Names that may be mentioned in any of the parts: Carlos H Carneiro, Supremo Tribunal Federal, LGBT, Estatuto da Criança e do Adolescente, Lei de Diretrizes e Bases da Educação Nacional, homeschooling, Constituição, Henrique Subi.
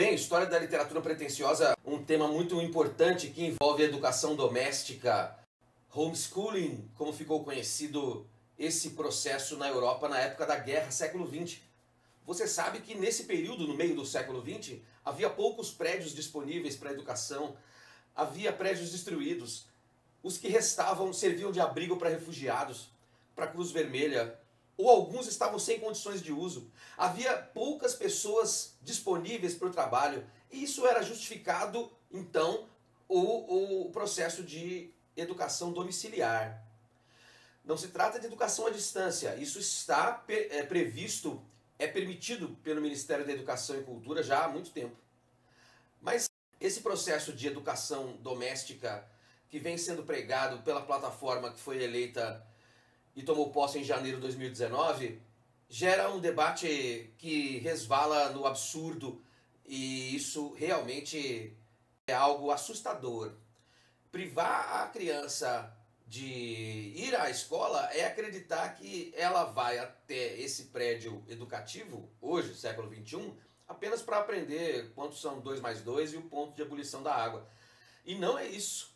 bem, história da literatura pretensiosa, um tema muito importante que envolve a educação doméstica, homeschooling, como ficou conhecido esse processo na Europa na época da guerra, século XX. Você sabe que nesse período, no meio do século XX, havia poucos prédios disponíveis para a educação, havia prédios destruídos. Os que restavam serviam de abrigo para refugiados, para a Cruz Vermelha, ou alguns estavam sem condições de uso. Havia poucas pessoas disponíveis para o trabalho, e isso era justificado, então, o processo de educação domiciliar. Não se trata de educação à distância, isso está previsto, é permitido pelo Ministério da Educação e Cultura já há muito tempo. Mas esse processo de educação doméstica que vem sendo pregado pela plataforma que foi eleita e tomou posse em janeiro de 2019, gera um debate que resvala no absurdo, e isso realmente é algo assustador. Privar a criança de ir à escola é acreditar que ela vai até esse prédio educativo, hoje, século XXI, apenas para aprender quanto são 2 mais 2 e o ponto de ebulição da água. E não é isso.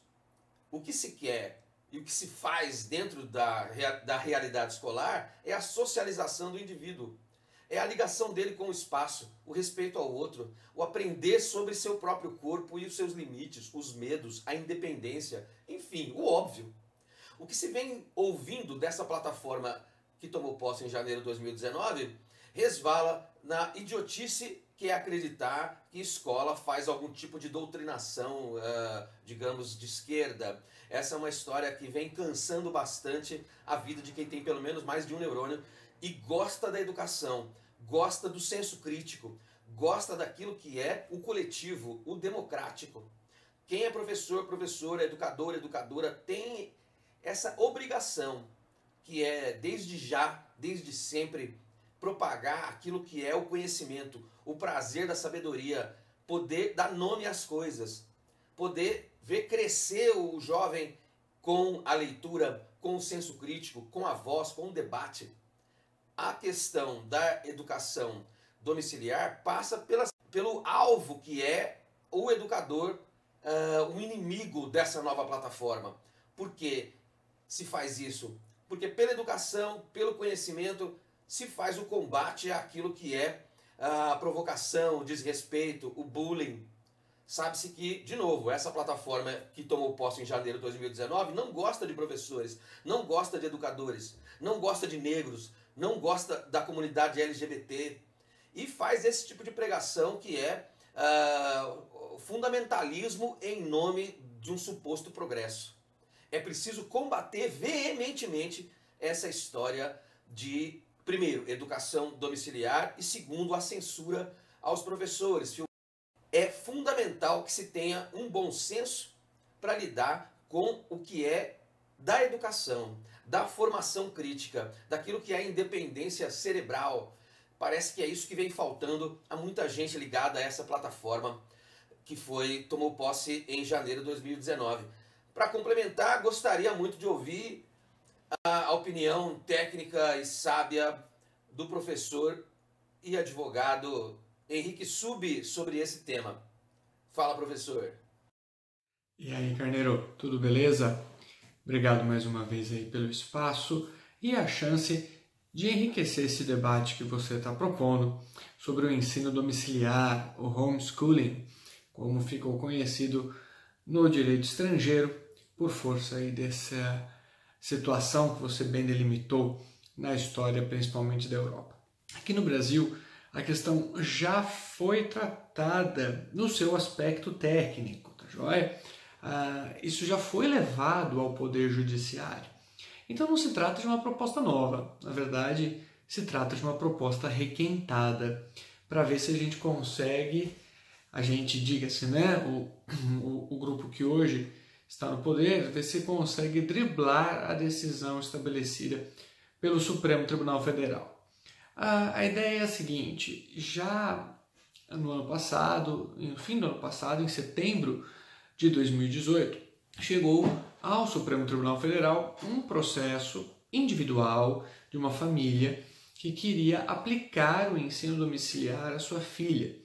O que se quer e o que se faz dentro da realidade escolar é a socialização do indivíduo. É a ligação dele com o espaço, o respeito ao outro, o aprender sobre seu próprio corpo e os seus limites, os medos, a independência, enfim, o óbvio. O que se vem ouvindo dessa plataforma que tomou posse em janeiro de 2019 resvala na idiotice que é acreditar que escola faz algum tipo de doutrinação, digamos, de esquerda. Essa é uma história que vem cansando bastante a vida de quem tem pelo menos mais de um neurônio e gosta da educação, gosta do senso crítico, gosta daquilo que é o coletivo, o democrático. Quem é professor, professora, educador, educadora, tem essa obrigação, que é desde já, desde sempre, propagar aquilo que é o conhecimento, o prazer da sabedoria, poder dar nome às coisas, poder ver crescer o jovem com a leitura, com o senso crítico, com a voz, com o debate. A questão da educação domiciliar passa pelo alvo que é o educador, um inimigo dessa nova plataforma. Por que se faz isso? Porque pela educação, pelo conhecimento, se faz o combate àquilo que é a provocação, o desrespeito, o bullying. Sabe-se que, de novo, essa plataforma que tomou posse em janeiro de 2019 não gosta de professores, não gosta de educadores, não gosta de negros, não gosta da comunidade LGBT e faz esse tipo de pregação que é fundamentalismo em nome de um suposto progresso. É preciso combater veementemente essa história de, primeiro, educação domiciliar e, segundo, a censura aos professores. É fundamental que se tenha um bom senso para lidar com o que é da educação, da formação crítica, daquilo que é a independência cerebral. Parece que é isso que vem faltando a muita gente ligada a essa plataforma que tomou posse em janeiro de 2019. Para complementar, gostaria muito de ouvir a opinião técnica e sábia do professor e advogado Henrique Subi sobre esse tema. Fala, professor. E aí, Carneiro, tudo beleza? Obrigado mais uma vez aí pelo espaço e a chance de enriquecer esse debate que você está propondo sobre o ensino domiciliar, o homeschooling, como ficou conhecido no direito estrangeiro, por força aí dessa situação que você bem delimitou na história, principalmente da Europa. Aqui no Brasil, a questão já foi tratada no seu aspecto técnico, tá joia? Isso já foi levado ao Poder Judiciário. Então não se trata de uma proposta nova, na verdade, se trata de uma proposta requentada, para ver se a gente consegue, a gente, diga-se, né, o grupo que hoje está no poder, ver se consegue driblar a decisão estabelecida pelo Supremo Tribunal Federal. A ideia é a seguinte: já no ano passado, no fim do ano passado, em setembro de 2018, chegou ao Supremo Tribunal Federal um processo individual de uma família que queria aplicar o ensino domiciliar à sua filha.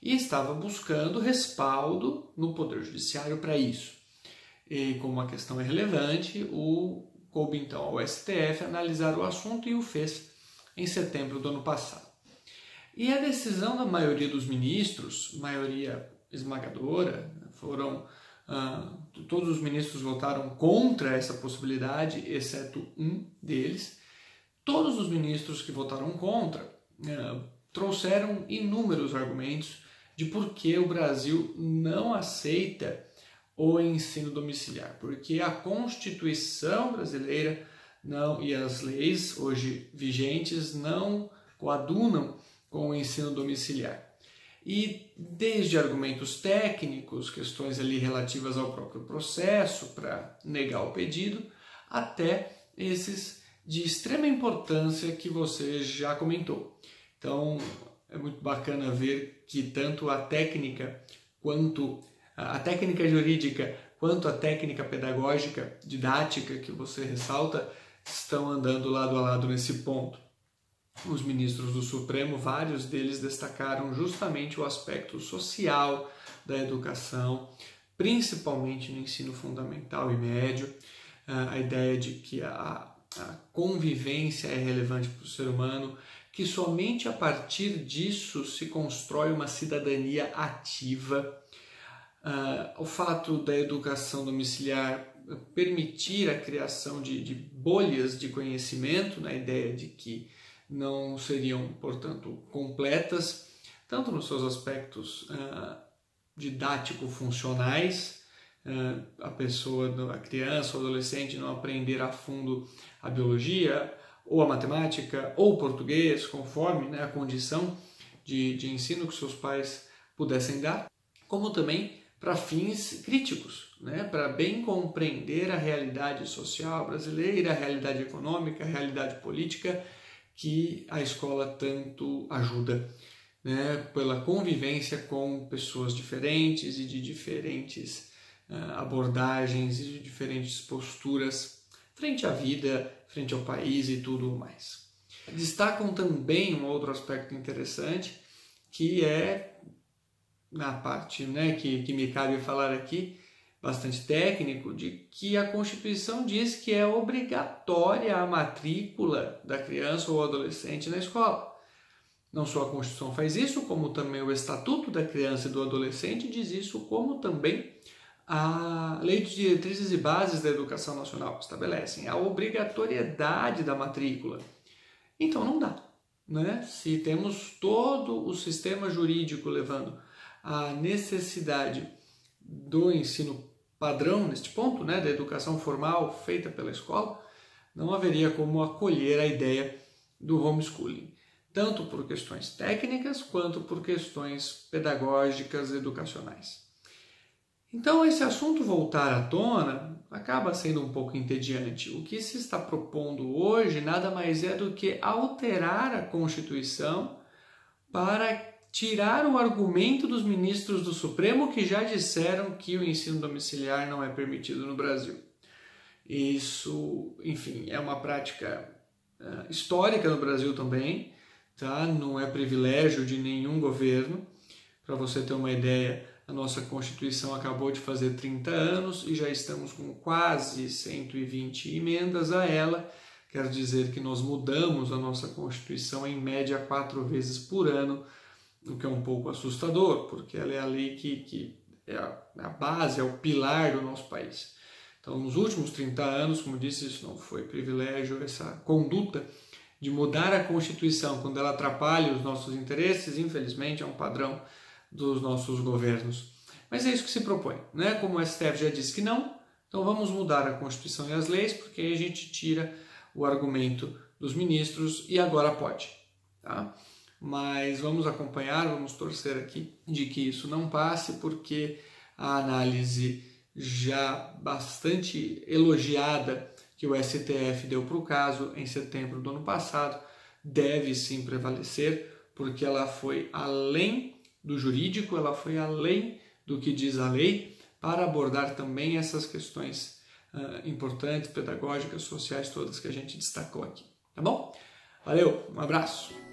e estava buscando respaldo no Poder Judiciário para isso. E como a questão é relevante, coube então ao STF analisar o assunto e o fez em setembro do ano passado. E a decisão da maioria dos ministros, maioria esmagadora, foram todos os ministros votaram contra essa possibilidade, exceto um deles. Todos os ministros que votaram contra trouxeram inúmeros argumentos de por que o Brasil não aceita o ensino domiciliar, porque a Constituição brasileira não, e as leis hoje vigentes não coadunam com o ensino domiciliar. E desde argumentos técnicos, questões ali relativas ao próprio processo para negar o pedido, até esses de extrema importância que você já comentou. Então é muito bacana ver que tanto a técnica jurídica quanto a técnica pedagógica, didática que você ressalta, estão andando lado a lado nesse ponto. Os ministros do Supremo, vários deles, destacaram justamente o aspecto social da educação, principalmente no ensino fundamental e médio, a ideia de que a convivência é relevante para o ser humano, que somente a partir disso se constrói uma cidadania ativa. O fato da educação domiciliar permitir a criação de bolhas de conhecimento, na ideia de que não seriam, portanto, completas, tanto nos seus aspectos didático-funcionais, a criança ou adolescente não aprender a fundo a biologia, ou a matemática, ou o português, conforme, né, a condição de ensino que seus pais pudessem dar, como também para fins críticos, né, para bem compreender a realidade social brasileira, a realidade econômica, a realidade política, que a escola tanto ajuda, né, pela convivência com pessoas diferentes e de diferentes abordagens e de diferentes posturas frente à vida, frente ao país e tudo mais. Destacam também um outro aspecto interessante, que é, na parte, né, que me cabe falar aqui, bastante técnico, de que a Constituição diz que é obrigatória a matrícula da criança ou adolescente na escola. Não só a Constituição faz isso, como também o Estatuto da Criança e do Adolescente diz isso, como também a Lei de Diretrizes e Bases da Educação Nacional estabelecem a obrigatoriedade da matrícula. Então não dá, né? Se temos todo o sistema jurídico levando a necessidade do ensino padrão neste ponto, né, da educação formal feita pela escola, não haveria como acolher a ideia do homeschooling, tanto por questões técnicas quanto por questões pedagógicas e educacionais. Então, esse assunto voltar à tona acaba sendo um pouco entediante. O que se está propondo hoje nada mais é do que alterar a Constituição para tirar o argumento dos ministros do Supremo que já disseram que o ensino domiciliar não é permitido no Brasil. Isso, enfim, é uma prática histórica no Brasil também, tá? Não é privilégio de nenhum governo. Para você ter uma ideia, a nossa Constituição acabou de fazer 30 anos e já estamos com quase 120 emendas a ela. Quero dizer que nós mudamos a nossa Constituição em média 4 vezes por ano, o que é um pouco assustador, porque ela é a lei que é a base, é o pilar do nosso país. Então, nos últimos 30 anos, como disse, isso não foi privilégio, essa conduta de mudar a Constituição quando ela atrapalha os nossos interesses, infelizmente, é um padrão dos nossos governos. Mas é isso que se propõe, né? Como o STF já disse que não, então vamos mudar a Constituição e as leis, porque aí a gente tira o argumento dos ministros e agora pode, tá? Mas vamos acompanhar, vamos torcer aqui de que isso não passe, porque a análise já bastante elogiada que o STF deu para o caso em setembro do ano passado deve sim prevalecer, porque ela foi além do jurídico, ela foi além do que diz a lei para abordar também essas questões importantes, pedagógicas, sociais, todas que a gente destacou aqui, tá bom? Valeu, um abraço!